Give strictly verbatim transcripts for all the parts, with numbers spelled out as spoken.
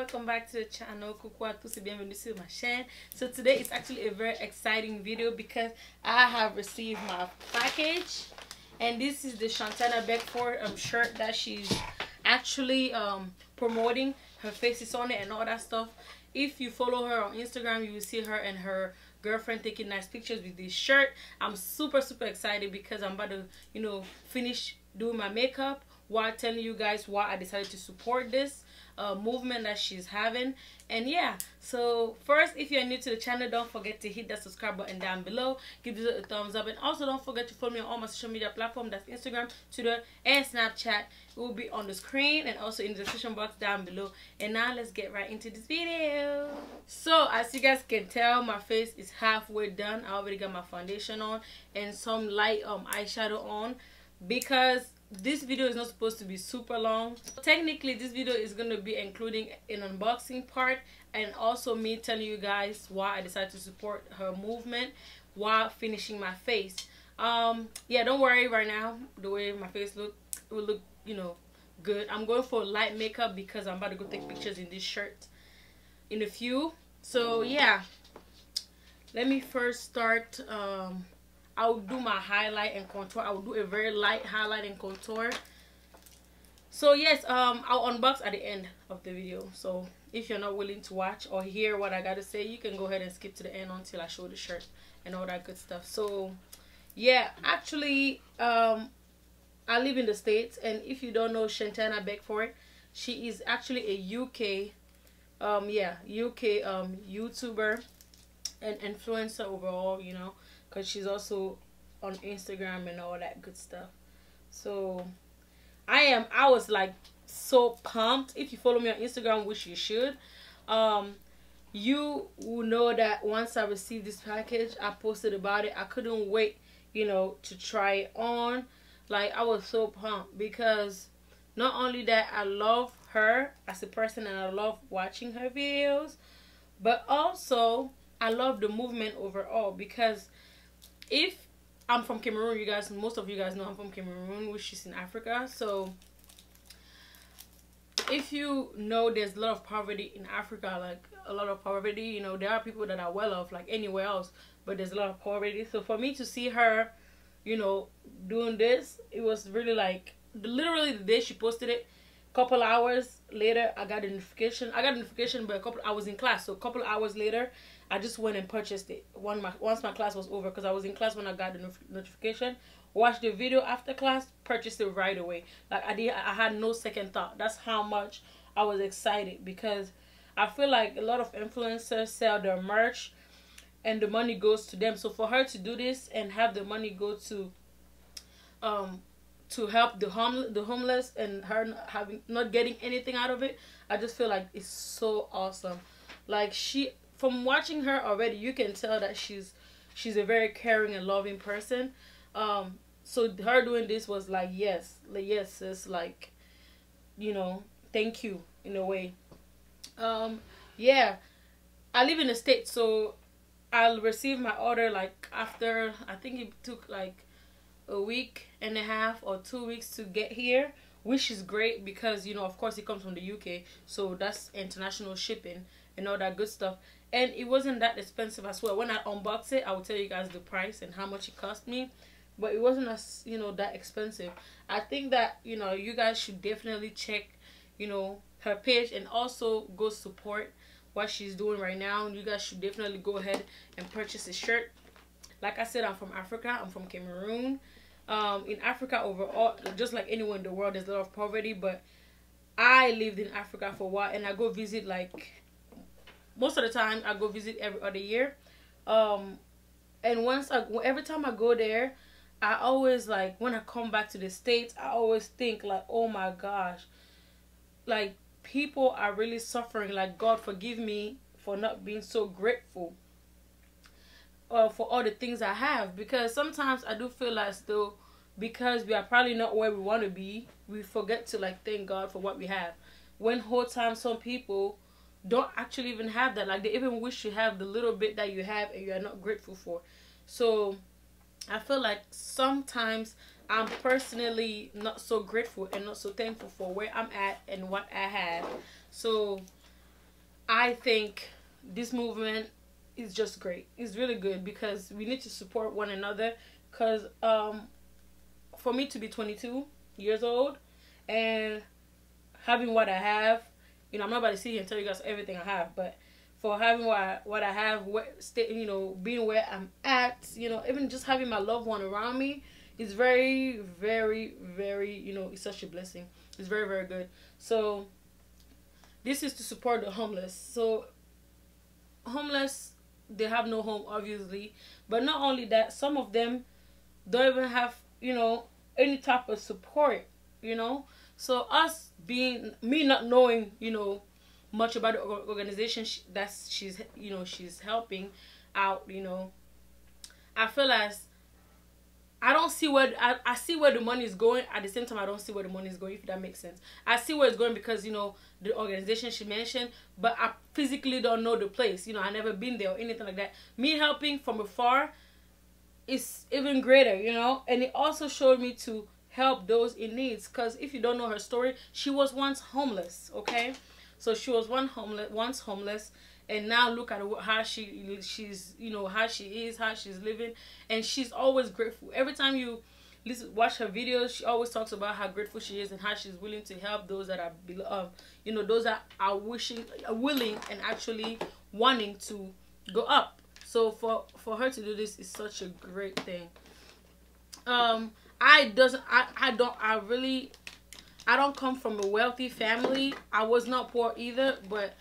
welcome back to the channel. Coucou à tous et bienvenue sur ma chaîne. So today is actually a very exciting video because I have received my package, and this is the Shantania Beckford um, shirt that she's actually um, promoting. Her face is on it and all that stuff. If you follow her on Instagram, you will see her and her girlfriend taking nice pictures with this shirt. I'm super super excited because I'm about to, you know, finish doing my makeup while telling you guys why I decided to support this uh, movement that she's having. And yeah, so first, if you're new to the channel, don't forget to hit that subscribe button down below, give this a thumbs up, and also don't forget to follow me on all my social media platforms. That's Instagram, Twitter, and Snapchat. It will be on the screen and also in the description box down below. And now let's get right into this video. So as you guys can tell, my face is halfway done. I already got my foundation on and some light um eyeshadow on because this video is not supposed to be super long. Technically, this video is going to be including an unboxing part and also me telling you guys why I decided to support her movement while finishing my face. Um yeah, don't worry, right now the way my face look, it will look, you know, good. I'm going for light makeup because I'm about to go take pictures in this shirt in a few. So yeah, let me first start. um I will do my highlight and contour. I will do a very light highlight and contour. So yes, um, I'll unbox at the end of the video. So if you're not willing to watch or hear what I gotta say, you can go ahead and skip to the end until I show the shirt and all that good stuff. So yeah, actually, um, I live in the States, and if you don't know Shantania Beckford, she is actually a U K, um, yeah, U K um, YouTuber and influencer overall, you know, because she's also on Instagram and all that good stuff. So I am I was like so pumped. If you follow me on Instagram, which you should, um you will know that once I received this package, I posted about it. I couldn't wait, you know, to try it on. Like, I was so pumped because not only that, I love her as a person and I love watching her videos, but also I love the movement overall. Because if I'm from Cameroon, you guys, most of you guys know I'm from Cameroon, which is in Africa. So if you know, there's a lot of poverty in Africa, like a lot of poverty, you know, there are people that are well off like anywhere else, but there's a lot of poverty. So for me to see her, you know, doing this, it was really like, literally the day she posted it, a couple hours later, I got a notification. I got a notification, but a couple, I was in class, so a couple hours later, I just went and purchased it one my, once my class was over, because I was in class when I got the no notification. Watched the video after class, purchased it right away. Like, I did, I had no second thought. That's how much I was excited, because I feel like a lot of influencers sell their merch and the money goes to them. So for her to do this and have the money go to um to help the home the homeless, and her not having not getting anything out of it, I just feel like it's so awesome. Like, she, from watching her already, you can tell that she's she's a very caring and loving person. Um, so her doing this was like, yes, like, yes, it's like, you know, thank you in a way. Um, yeah, I live in the States, so I'll receive my order like after, I think it took like a week and a half or two weeks to get here, which is great because, you know, of course it comes from the U K, so that's international shipping and all that good stuff. And it wasn't that expensive as well. When I unbox it, I will tell you guys the price and how much it cost me. But it wasn't as, you know, that expensive. I think that, you know, you guys should definitely check, you know, her page and also go support what she's doing right now. You guys should definitely go ahead and purchase a shirt. Like I said, I'm from Africa. I'm from Cameroon. Um, in Africa overall, just like anywhere in the world, there's a lot of poverty. But I lived in Africa for a while, and I go visit like... most of the time, I go visit every other year, um, and once I, every time I go there, I always, like, when I come back to the States, I always think like, oh my gosh, like, people are really suffering. Like, God, forgive me for not being so grateful uh, for all the things I have, because sometimes I do feel as though because we are probably not where we want to be, we forget to like thank God for what we have. When whole time some people don't actually even have that. Like, they even wish you have the little bit that you have and you are not grateful for. So I feel like sometimes I'm personally not so grateful and not so thankful for where I'm at and what I have. So I think this movement is just great. It's really good because we need to support one another. Because um, for me to be twenty-two years old and having what I have, you know, I'm not about to sit here and tell you guys everything I have, but for having what I, what I have, what, stay, you know, being where I'm at, you know, even just having my loved one around me is very, very, very, you know, it's such a blessing. It's very, very good. So this is to support the homeless. So homeless, they have no home, obviously. But not only that, some of them don't even have, you know, any type of support, you know. So us being, me not knowing, you know, much about the organization that she's, you know, she's helping out, you know, I feel as I don't see where, I, I see where the money is going. At the same time, I don't see where the money is going, if that makes sense. I see where it's going because, you know, the organization she mentioned, but I physically don't know the place. You know, I never been there or anything like that. Me helping from afar is even greater, you know, and it also showed me to help those in needs, because if you don't know her story, she was once homeless, okay? So she was one homeless, once homeless, and now look at how she she's you know how she is, how she's living, and she's always grateful. Every time you listen, watch her videos, she always talks about how grateful she is and how she's willing to help those that are below, uh, you know, those that are wishing, are willing, and actually wanting to go up. So for for her to do this is such a great thing. Um, I doesn't I I don't I really. I don't come from a wealthy family. I was not poor either, but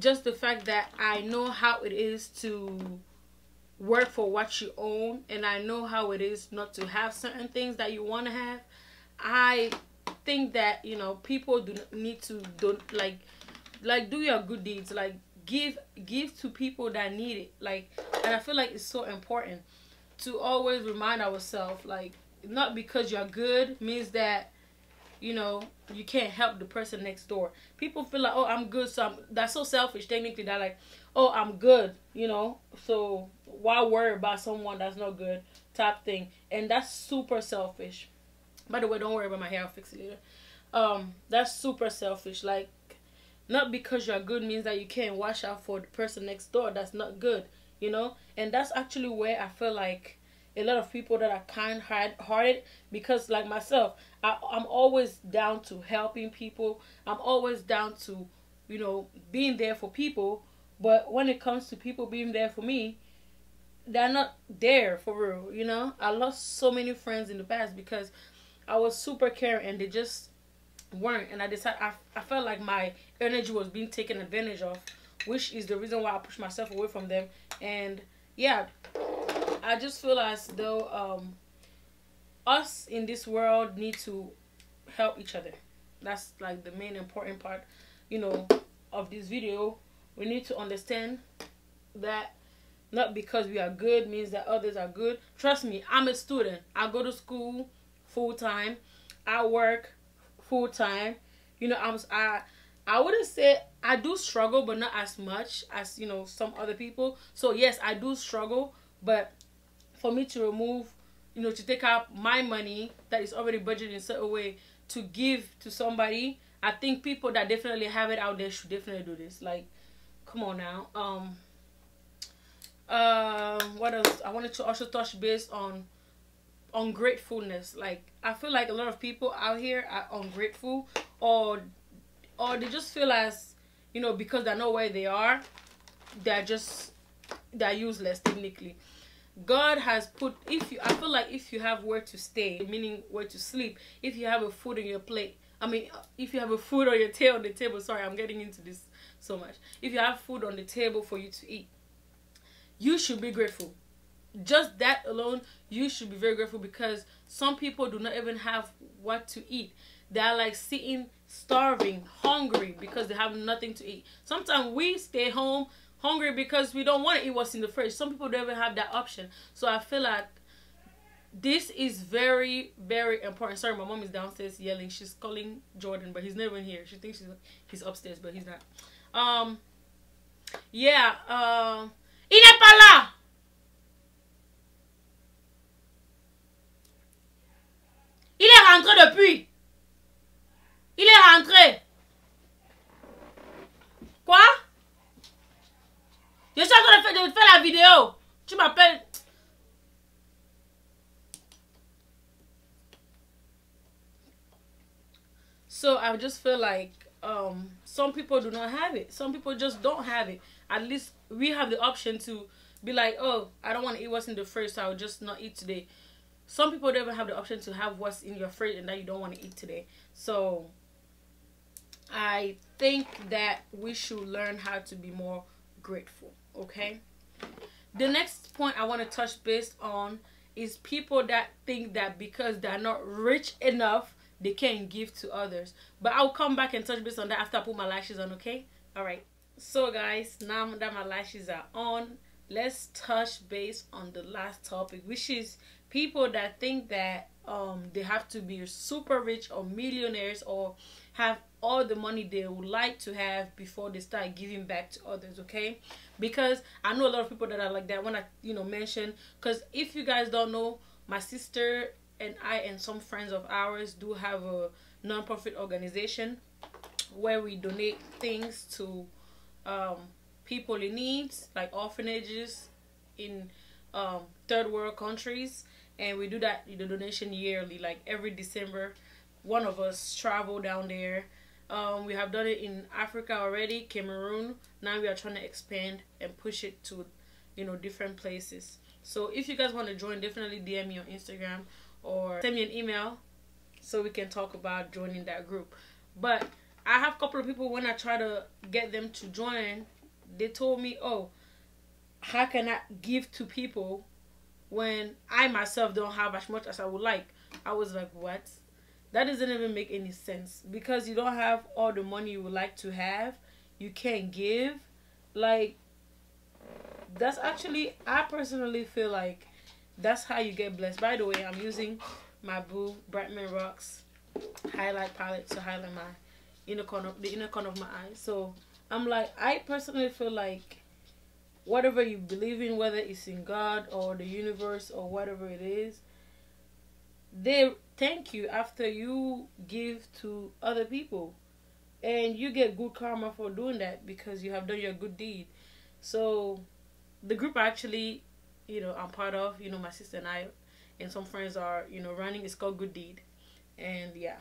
just the fact that I know how it is to work for what you own, and I know how it is not to have certain things that you want to have. I think that, you know, people do need to don't like like do your good deeds, like give give to people that need it, like, and I feel like it's so important to always remind ourselves, like, not because you're good means that, you know, you can't help the person next door. People feel like, oh, I'm good, so I'm, that's so selfish. Technically, they're like, oh, I'm good, you know, so why worry about someone that's not good type thing. And that's super selfish. By the way, don't worry about my hair. I'll fix it later. Um, that's super selfish. Like, not because you're good means that you can't watch out for the person next door that's not good, you know. And that's actually where I feel like a lot of people that are kind-hearted, because like myself, I, I'm always down to helping people. I'm always down to, you know, being there for people. But when it comes to people being there for me, they're not there for real, you know. I lost so many friends in the past because I was super caring and they just weren't. And I decided, I, I felt like my energy was being taken advantage of, which is the reason why I pushed myself away from them. And yeah, I just feel as though um, us in this world need to help each other. That's like the main important part, you know, of this video. We need to understand that not because we are good means that others are good. Trust me, I'm a student. I go to school full time. I work full time. You know, I'm, I, I wouldn't say I do struggle, but not as much as, you know, some other people. So yes, I do struggle, but for me to remove, you know, to take out my money that is already budgeted in a certain way to give to somebody, I think people that definitely have it out there should definitely do this. Like, come on now. Um, uh, what else? I wanted to also touch base on ungratefulness. Like, I feel like a lot of people out here are ungrateful, or or they just feel as, you know, because they know where they are, they're just, they're useless technically. God has put, if you, I feel like if you have where to stay, meaning where to sleep, if you have a food on your plate, I mean, if you have a food on your tail on the table, sorry, I'm getting into this so much. If you have food on the table for you to eat, you should be grateful. Just that alone, you should be very grateful, because some people do not even have what to eat. They are like sitting, starving, hungry, because they have nothing to eat. Sometimes we stay home hungry because we don't want to eat what's in the fridge. Some people don't even have that option. So I feel like this is very, very important. Sorry, my mom is downstairs yelling. She's calling Jordan, but he's never in here. She thinks she's, he's upstairs, but he's not. Um, yeah. Uh, Il n'est pas là! Il est rentré depuis. Il est rentré. Quoi? la vidéo. Tu m'appelles. So I just feel like um, some people do not have it. Some people just don't have it. At least we have the option to be like, oh, I don't want to eat what's in the fridge, so I'll just not eat today. Some people don't even have the option to have what's in your fridge and that you don't want to eat today. So I think that we should learn how to be more grateful, okay? The next point I want to touch base on is people that think that because they're not rich enough, they can't give to others. But I'll come back and touch base on that after I put my lashes on, okay? All right. So, guys, now that my lashes are on, let's touch base on the last topic, which is people that think that um, they have to be super rich or millionaires or have all the money they would like to have before they start giving back to others, okay? Because I know a lot of people that are like that when I, you know, mention, because if you guys don't know, my sister and I and some friends of ours do have a non-profit organization where we donate things to um, people in need, like orphanages in um, third world countries. And we do that, the donation yearly, like every December. One of us travel down there. Um, we have done it in Africa already, Cameroon. Now we are trying to expand and push it to, you know, different places. So if you guys want to join, definitely D M me on Instagram or send me an email so we can talk about joining that group. But I have a couple of people, when I try to get them to join, they told me, oh, how can I give to people when I myself don't have as much as I would like? I was like, what? That doesn't even make any sense, because you don't have all the money you would like to have. You can't give. Like, that's actually, I personally feel like that's how you get blessed. By the way, I'm using my Boo Brightman Rocks highlight palette to highlight my inner corner, the inner corner of my eye. So I'm like, I personally feel like whatever you believe in, whether it's in God or the universe or whatever it is, they thank you after you give to other people, and you get good karma for doing that because you have done your good deed. So the group actually, you know, I'm part of, you know, my sister and I and some friends are, you know, running. It's called Good Deed. And yeah,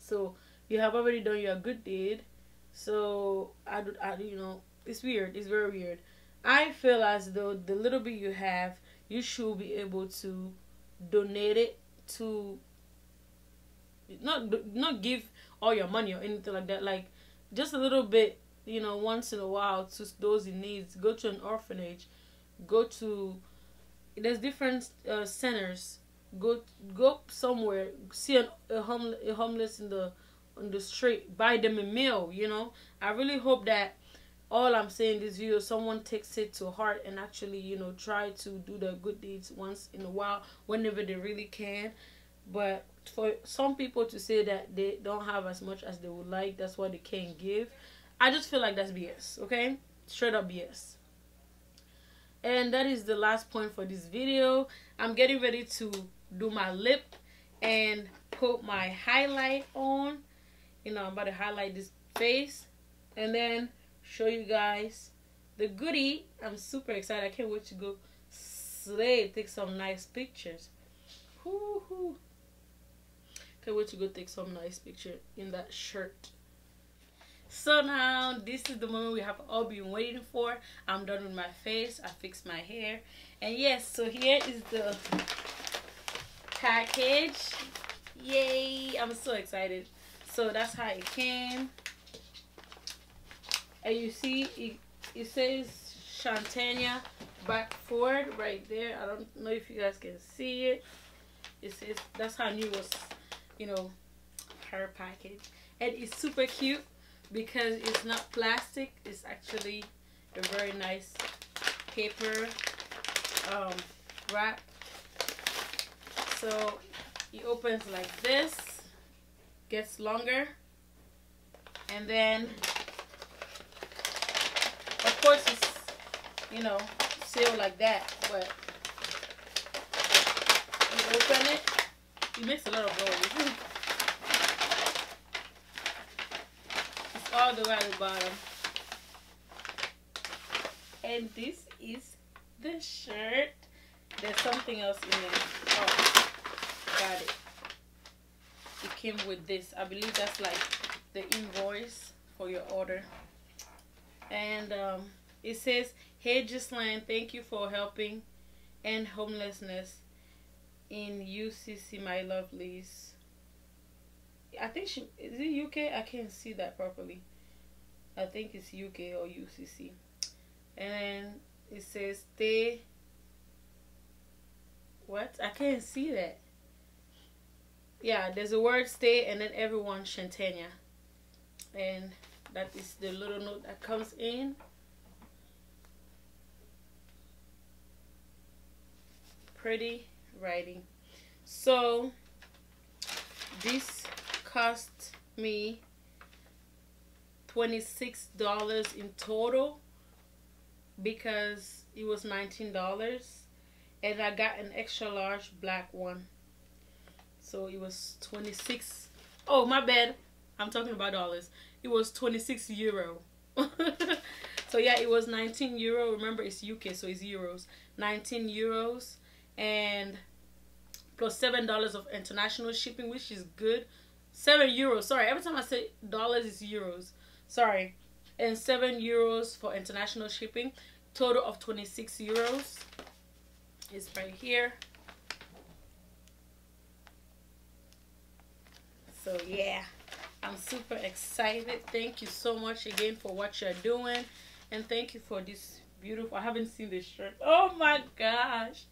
so you have already done your good deed. So I, I you know, it's weird. It's very weird. I feel as though the little bit you have, you should be able to donate it to, not not give all your money or anything like that, like just a little bit, you know, once in a while to those in need. Go to an orphanage, go to, there's different uh, centers, go go somewhere, see an, a, home, a homeless in the on the street, buy them a meal. You know, I really hope that all I'm saying this video, someone takes it to heart and actually, you know, try to do the good deeds once in a while, whenever they really can. But for some people to say that they don't have as much as they would like, that's why they can't give, I just feel like that's B S, okay? Straight up B S. And that is the last point for this video. I'm getting ready to do my lip and put my highlight on. You know, I'm about to highlight this face and then show you guys the goodie. I'm super excited. I can't wait to go slay, take some nice pictures. Woo-hoo. Can't wait to go take some nice picture in that shirt. So now this is the moment we have all been waiting for. I'm done with my face. I fixed my hair. And yes, so here is the package. Yay, I'm so excited. So that's how it came. And you see, it, it says Shantania Beckford right there. I don't know if you guys can see it. It says, that's how I knew it was, you know, her package. And it's super cute because it's not plastic. It's actually a very nice paper um, wrap. So it opens like this, gets longer, and then of course it's, you know, sealed like that, but you open it, it makes a lot of noise. It's all the way at the bottom. And this is this shirt. There's something else in there. Oh, got it. It came with this. I believe that's like the invoice for your order. And um, it says, "Hey Ghislaine, thank you for helping end homelessness in U C C, my lovelies." I think she is it U K? I can't see that properly. I think it's U K or U C C. And it says stay. What? I can't see that. Yeah, there's a word stay and then everyone Shantania. And that is the little note that comes in. Pretty writing. So this cost me twenty-six dollars in total because it was nineteen dollars and I got an extra large black one, so it was twenty-six. Oh, my bad, I'm talking about dollars. It was twenty-six euro. So yeah, it was nineteen euro. Remember, it's U K, so it's euros. Nineteen euros and plus seven dollars of international shipping, which is good. Seven euros, sorry, every time I say dollars it's euros, sorry. And seven euros for international shipping, total of twenty-six euros is right here. So yeah, I'm super excited. Thank you so much again for what you're doing, and thank you for this beautiful, I haven't seen this shirt, oh my gosh.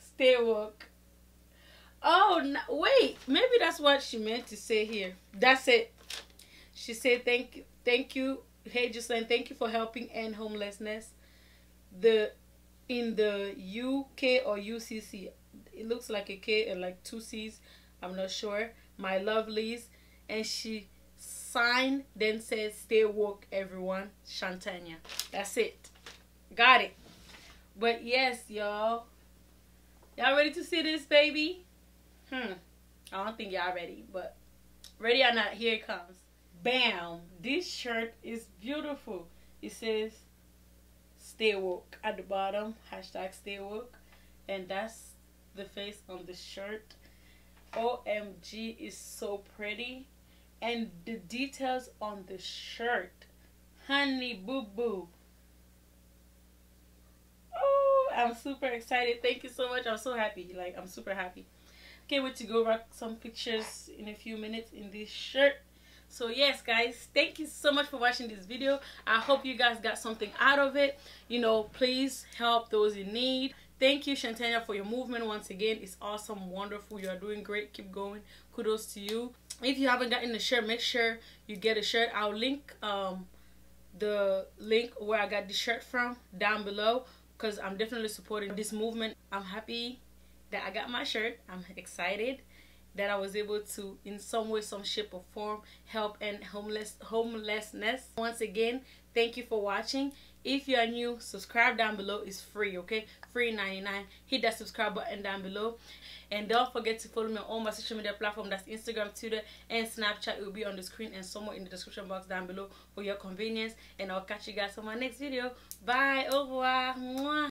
Stay woke. Oh no, wait, maybe that's what she meant to say here. That's it. She said thank you, thank you, hey Ghislaine, thank you for helping end homelessness the in the U K or U C C. It looks like a K and like two C's, I'm not sure, my lovelies. And she signed, then says stay woke everyone, Shantania. That's it, got it. But yes, y'all, y'all ready to see this baby? Hmm, I don't think y'all ready, but ready or not, here it comes. Bam! This shirt is beautiful. It says "Stay woke" at the bottom. Hashtag Stay woke, and that's the face on the shirt. O M G, is so pretty, and the details on the shirt, honey boo boo. I'm super excited. Thank you so much. I'm so happy. Like, I'm super happy. Can't wait to go rock some pictures in a few minutes in this shirt. So yes, guys, thank you so much for watching this video. I hope you guys got something out of it. You know, please help those in need. Thank you, Shantania, for your movement once again. It's awesome, wonderful. You are doing great. Keep going. Kudos to you. If you haven't gotten a shirt, make sure you get a shirt. I'll link um the link where I got the shirt from down below, because I'm definitely supporting this movement. I'm happy that I got my shirt. I'm excited that I was able to, in some way, some shape or form, help end homeless homelessness. Once again, thank you for watching. If you are new, subscribe down below. It's free, okay? Free ninety-nine. Hit that subscribe button down below. And don't forget to follow me on all my social media platforms. That's Instagram, Twitter, and Snapchat. It will be on the screen and somewhere in the description box down below for your convenience. And I'll catch you guys on my next video. Bye. Au revoir. Mwah.